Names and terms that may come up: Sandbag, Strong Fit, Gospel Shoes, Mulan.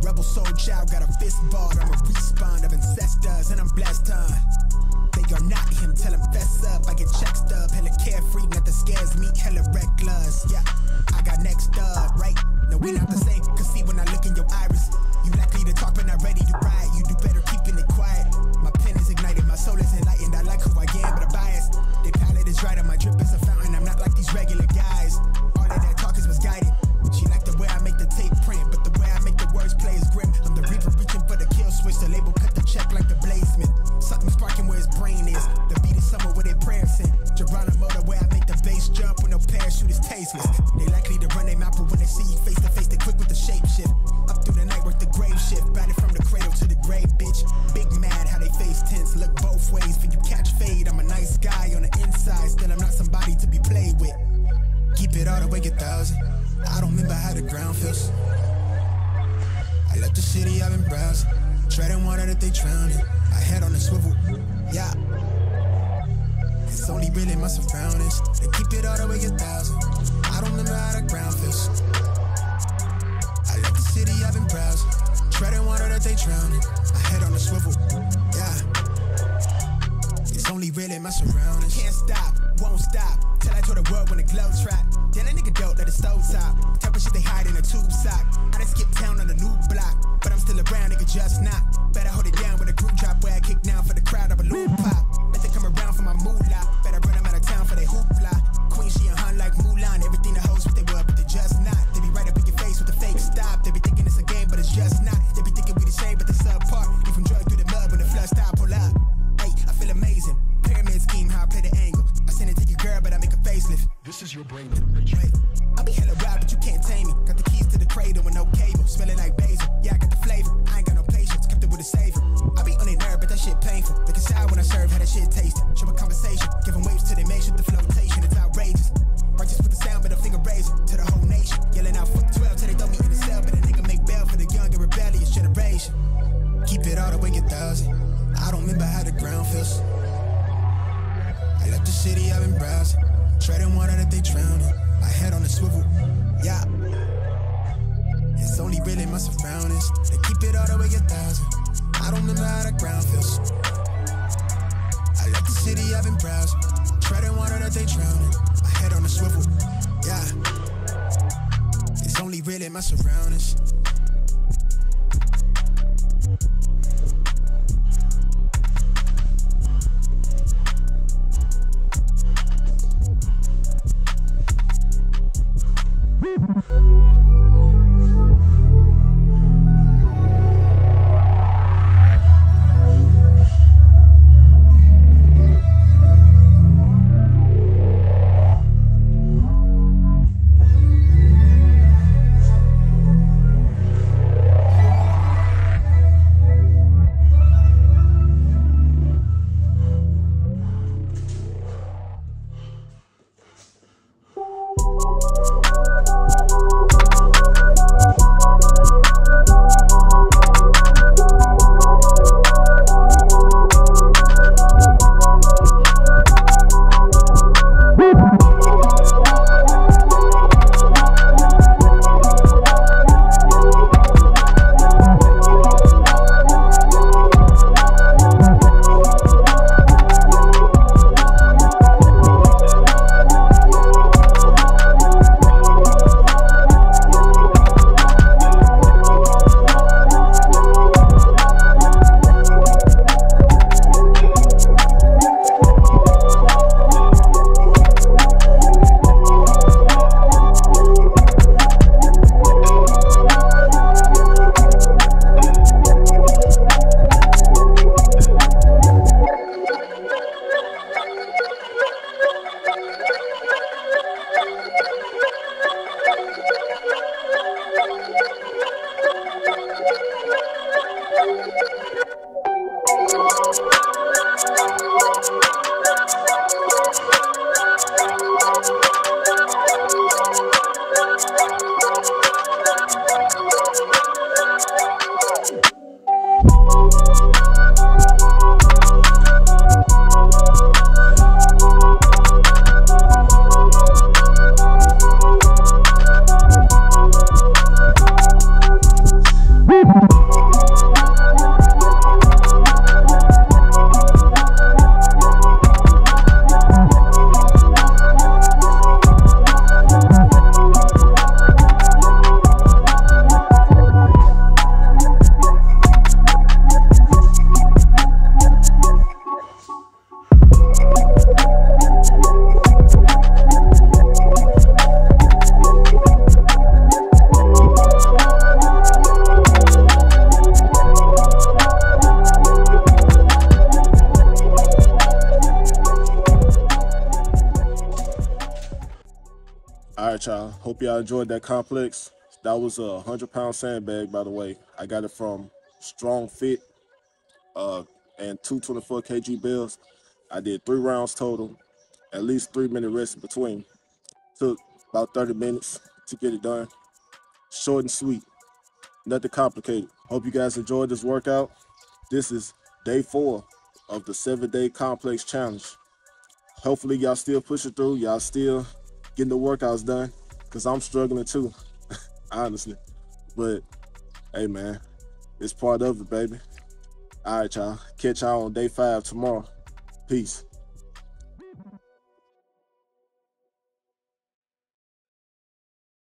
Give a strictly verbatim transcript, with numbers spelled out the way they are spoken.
Rebel soul child, got a fist ball. I'm a respawn of ancestors, and I'm blessed, huh? They are not him, tell him fess up. I get checked up, hella carefree, nothing scares me, hella reckless. Yeah, I got next up, right? No, we not the same, cause see when I look in your iris, you likely to talk but not ready to ride. You do better keeping it quiet. My pen is ignited, my soul is enlightened. I like who I am, but I'm biased. They palette is right, and my drip is a fountain. I'm not like these regular guys. All of that talk is misguided. She like the way I make the tape print, but the way I make the words play is grim. I'm the reaper reaching for the kill switch. The label cut the check like the blazeman. Something sparking where his brain is. The beat is somewhere where their prayers in. Geronimo, the way I make the bass jump when no parachute is tasteless. They likely to run their mouth, but when they see you face to face, they quick with the shape shift. Up through the night, work the grave shift. Batted from the cradle to the grave, bitch. Big mad how they face tense. Look both ways, for you catch fade. I'm a nice guy on the inside, still I'm not somebody to be played with. Keep it all the way a thousand. I don't remember how the ground feels. I left the city, I've been browsing, treading water that they drowning. I head on a swivel, yeah. It's only really my surroundings. They keep it all the way a thousand. I don't remember how the ground feels. I left the city, I've been browsing, treading water that they drowning. I head on a swivel, yeah. It's only really my surroundings. Can't stop, won't stop. Till I told the world when the glow trap. Then that nigga dope let the stove top. Type of shit they hide in a tube sock. I done skipped town on the new block, but I'm still around, nigga, just not. Better hold it down with a group drop, where I kick down for the crowd, I balloon pop. If they come around for my moolah, better run them out of town for they hoopla. Queen, she and her like Mulan. Everything the hoes what they were, but they just not. They be right up in your face with the fake stop. They be thinking it's a game, but it's just not. They be thinking we the same, but they subpar. You from drug through the mud when the flood stop, pull up. Hey, I feel amazing. Pyramid scheme, how I play the angle. I send it to your girl, but I make a facelift. This is your brain. Right. I'll be hella wild, but you can't tame me. Got the keys to the cradle with no cable. Smelling like basil. Yeah, I got the flavor. I ain't got no patience. Kept it with a savor. I be on their nerve, but that shit painful. Look inside when I serve, how that shit tasted. Show a conversation. Give them waves till they measure the flotation. It's outrageous. Righteous with the sound, but a finger raising to the whole nation. Yelling out fuck twelve till they throw me in the cell. But a nigga make bail for the young and rebellious generation. Keep it all the way a thousand. I don't remember how the ground feels. I left the city, I've been browsing, treading water that they drowning. I head on a swivel, yeah. It's only really my surroundings. They keep it all the way a thousand. I don't remember how the ground feels. I left the city, I've been browsing, treading water that they drowning. I head on a swivel, yeah. It's only really my surroundings. We'll be right back. right, y'all. Hope y'all enjoyed that complex. That was a one hundred pound sandbag, by the way. I got it from Strong Fit uh, and two twenty-four kilogram bells. I did three rounds total, at least three minute rest in between. Took about thirty minutes to get it done. Short and sweet, nothing complicated. Hope you guys enjoyed this workout. This is day four of the seven day complex challenge. Hopefully y'all still pushing through, y'all still getting the workouts done, because I'm struggling too, honestly. But hey man, it's part of it, baby. All right, y'all. Catch y'all on day five tomorrow. Peace.